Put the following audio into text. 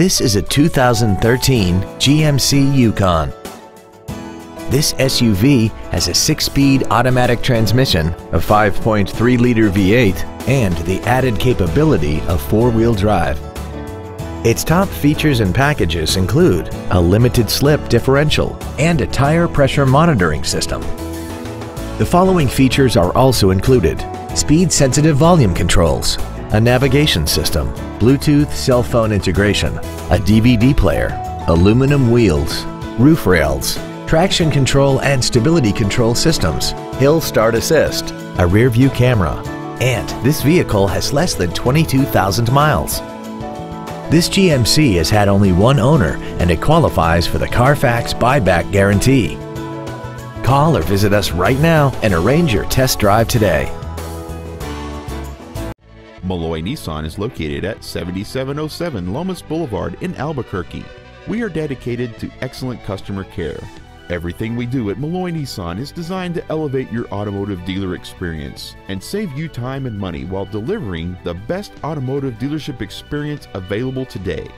This is a 2013 GMC Yukon. This SUV has a 6-speed automatic transmission, a 5.3-liter V8, and the added capability of 4-wheel drive. Its top features and packages include a limited slip differential and a tire pressure monitoring system. The following features are also included: speed-sensitive volume controls, a navigation system, Bluetooth cell phone integration, a DVD player, aluminum wheels, roof rails, traction control and stability control systems, hill start assist, a rear view camera, and this vehicle has less than 22,000 miles. This GMC has had only one owner and it qualifies for the Carfax buyback guarantee. Call or visit us right now and arrange your test drive today. Melloy Nissan is located at 7707 Lomas Boulevard in Albuquerque. We are dedicated to excellent customer care. Everything we do at Melloy Nissan is designed to elevate your automotive dealer experience and save you time and money while delivering the best automotive dealership experience available today.